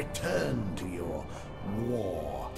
Return to your war.